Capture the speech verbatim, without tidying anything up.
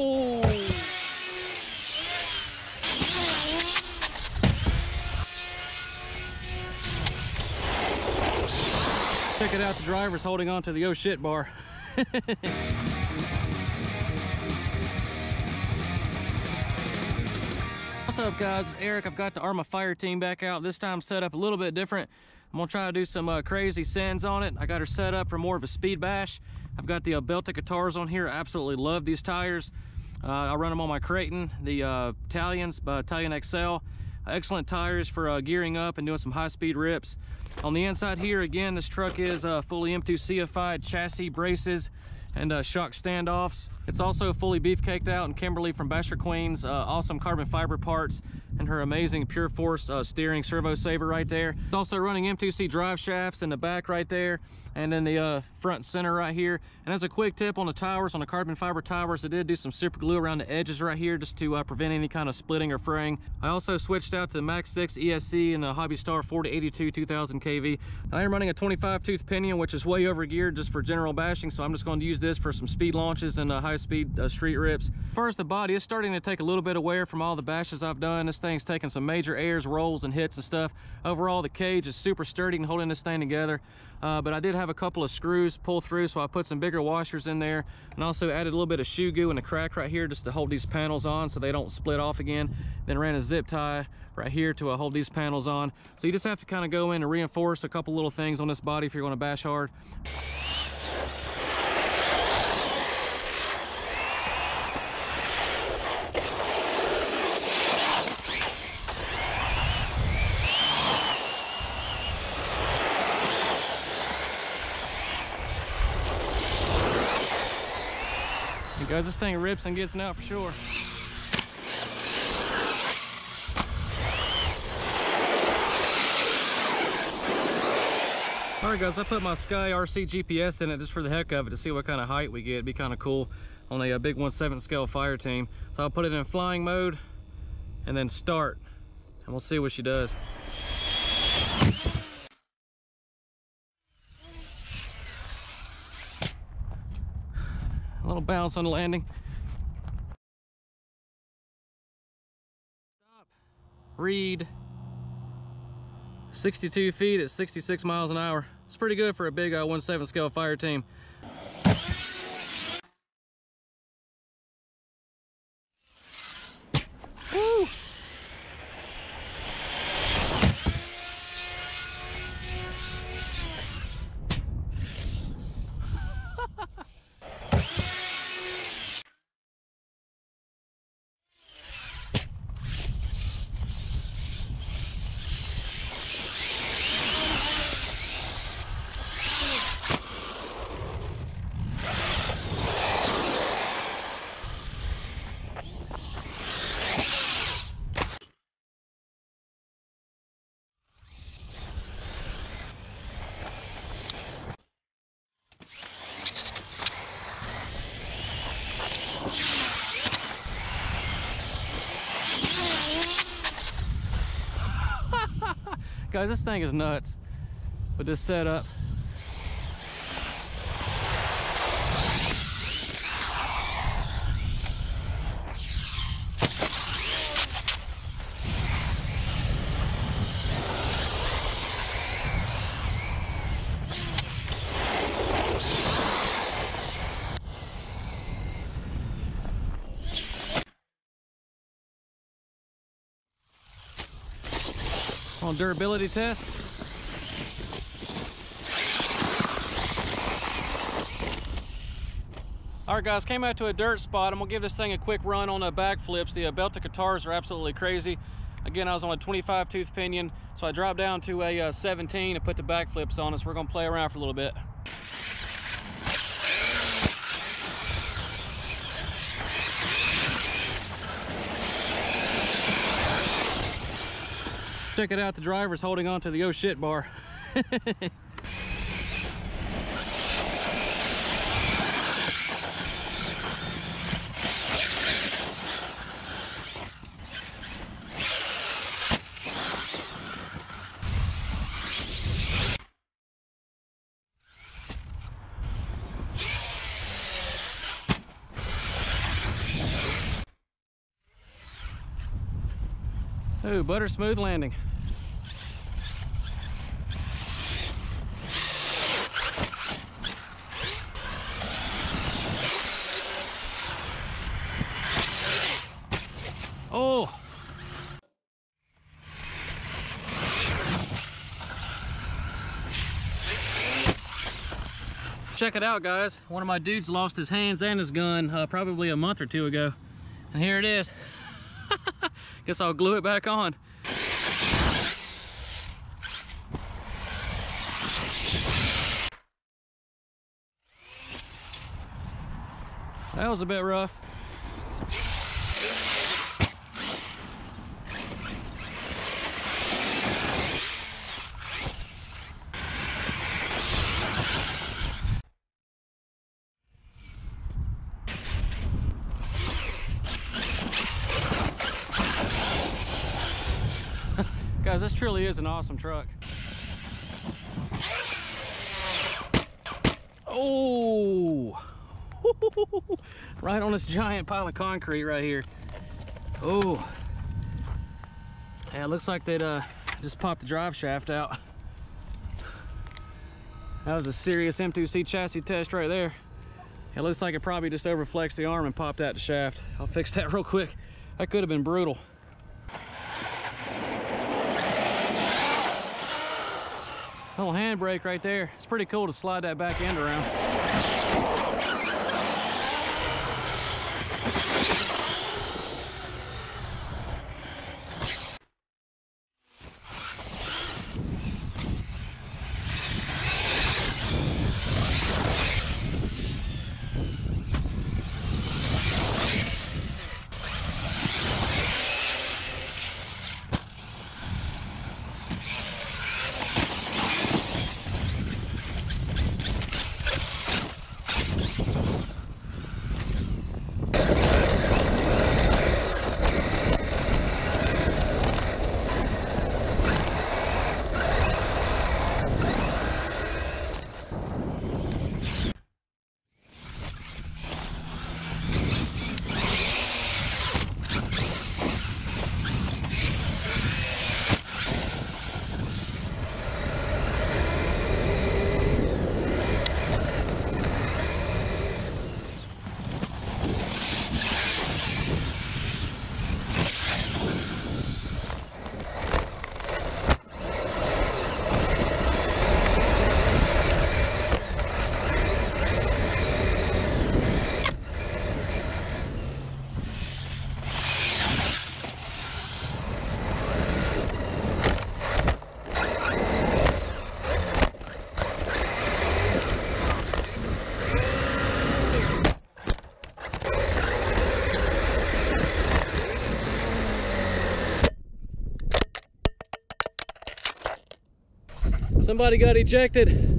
Oh! Check it out, the driver's holding on to the oh shit bar. What's up guys, it's Eric. I've got the Arrma Fireteam back out, this time set up a little bit different. I'm gonna try to do some uh, crazy sends on it. I got her set up for more of a speed bash. I've got the uh, Belted Katars on here. I absolutely love these tires. Uh, I run them on my Kraton, the uh, Talions, uh, Talion X L. Uh, excellent tires for uh, gearing up and doing some high speed rips. On the inside here, again, this truck is uh, fully M two C-ified, chassis, braces, and uh, shock standoffs. It's also fully beef caked out in Kimberly from Basher Queens. Uh, awesome carbon fiber parts and her amazing Pure Force uh, steering servo saver right there. It's also running M two C drive shafts in the back right there, and then the uh, front center right here. And as a quick tip on the towers, on the carbon fiber towers, I did do some super glue around the edges right here just to uh, prevent any kind of splitting or fraying. I also switched out to the max six E S C and the Hobby Star forty eighty-two two thousand K V. I am running a twenty-five tooth pinion, which is way over geared just for general bashing, so I'm just going to use this for some speed launches and uh, high speed uh, street rips. As far as the body, it's starting to take a little bit of wear from all the bashes I've done. This thing's taking some major airs, rolls, and hits and stuff. Overall, the cage is super sturdy and holding this thing together, uh, but I did have a couple of screws pull through, so I put some bigger washers in there and also added a little bit of shoe goo in a crack right here just to hold these panels on so they don't split off again. Then ran a zip tie right here to uh, hold these panels on. So you just have to kind of go in and reinforce a couple little things on this body if you're going to bash hard. Guys, this thing rips and gets out for sure. All right guys, I put my Sky R C G P S in it just for the heck of it to see what kind of height we get. It'd be kind of cool on a, a big one seventh scale fire team. So I'll put it in flying mode and then start, and we'll see what she does. Little bounce on the landing. Stop. Read. sixty-two feet at sixty-six miles an hour. It's pretty good for a big uh, one seventh scale fire team. Woo! Guys, this thing is nuts with this setup. On durability test. All right guys, came out to a dirt spot. I'm gonna give this thing a quick run on the back flips. The uh, Belted Katars are absolutely crazy. Again, I was on a twenty-five tooth pinion, so I dropped down to a uh, seventeen and put the back flips on us. We're gonna play around for a little bit. Check it out, the driver's holding on to the oh shit bar. Ooh, butter smooth landing. Oh! Check it out, guys. One of my dudes lost his hands and his gun uh, probably a month or two ago. And here it is. Guess I'll glue it back on. That was a bit rough. Guys, this truly is an awesome truck. Oh! Right on this giant pile of concrete right here. Oh! Yeah, it looks like they'd uh, just popped the drive shaft out. That was a serious M two C chassis test right there. It looks like it probably just overflexed the arm and popped out the shaft. I'll fix that real quick. That could have been brutal. Little handbrake right there. It's pretty cool to slide that back end around. Somebody got ejected.